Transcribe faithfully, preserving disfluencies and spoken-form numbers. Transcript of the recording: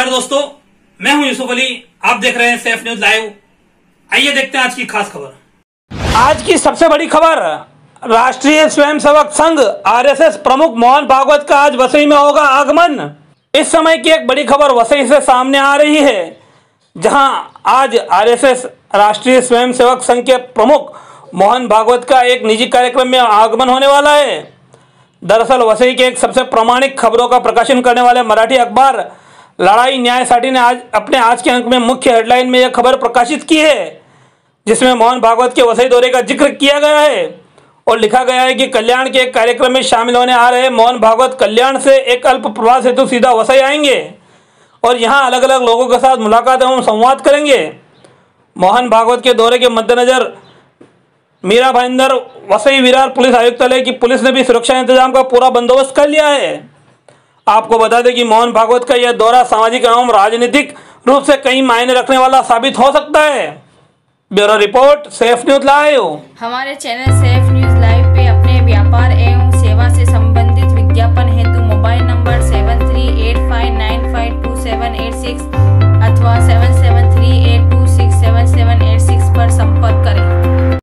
नमस्कार दोस्तों, मैं हूं यूसुफ अली। आप देख रहे हैं सेफ न्यूज़ लाइव। आइए देखते हैं आज की खास खबर। आज की सबसे बड़ी खबर, राष्ट्रीय Swayamsevak Sangh R S S प्रमुख मोहन भागवत का आज वसई में होगा आगमन। इस समय की एक बड़ी खबर वसई से सामने आ रही है, जहां आज आर एस एस राष्ट्रीय स्वयंसेवक संघ के प्रमुख मोहन भागवत का एक निजी कार्यक्रम में आगमन होने वाला है। दरअसल वसई के एक सबसे प्रामाणिक खबरों का प्रकाशन करने वाले मराठी अखबार लड़ाई न्याय साथी ने आज अपने आज के अंक में मुख्य हेडलाइन में यह खबर प्रकाशित की है, जिसमें मोहन भागवत के वसई दौरे का जिक्र किया गया है और लिखा गया है कि कल्याण के एक कार्यक्रम में शामिल होने आ रहे मोहन भागवत कल्याण से एक अल्प प्रवास हेतु सीधा वसई आएंगे और यहाँ अलग अलग लोगों के साथ मुलाकात एवं संवाद करेंगे। मोहन भागवत के दौरे के मद्देनज़र मीरा भायंदर वसई विरार पुलिस आयुक्तालय की पुलिस ने भी सुरक्षा इंतजाम का पूरा बंदोबस्त कर लिया है। आपको बता दें कि मोहन भागवत का यह दौरा सामाजिक एवं राजनीतिक रूप से कई मायने रखने वाला साबित हो सकता है। Bureau report, safe news live. हमारे चैनल सेफ न्यूज़ लाइव पे अपने व्यापार एवं